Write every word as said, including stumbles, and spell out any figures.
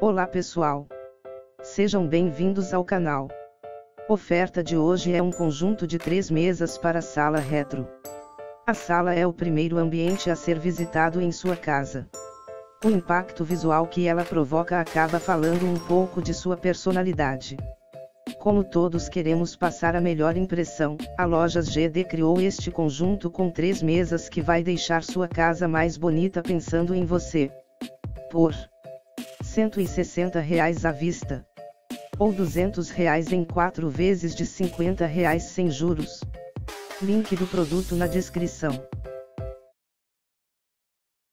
Olá pessoal, sejam bem-vindos ao canal. Oferta de hoje é um conjunto de três mesas para a sala retro. A sala é o primeiro ambiente a ser visitado em sua casa. O impacto visual que ela provoca acaba falando um pouco de sua personalidade. Como todos queremos passar a melhor impressão, a Lojas G D criou este conjunto com três mesas que vai deixar sua casa mais bonita pensando em você. Por cento e sessenta reais à vista, ou duzentos reais em quatro vezes de cinquenta reais sem juros. Link do produto na descrição.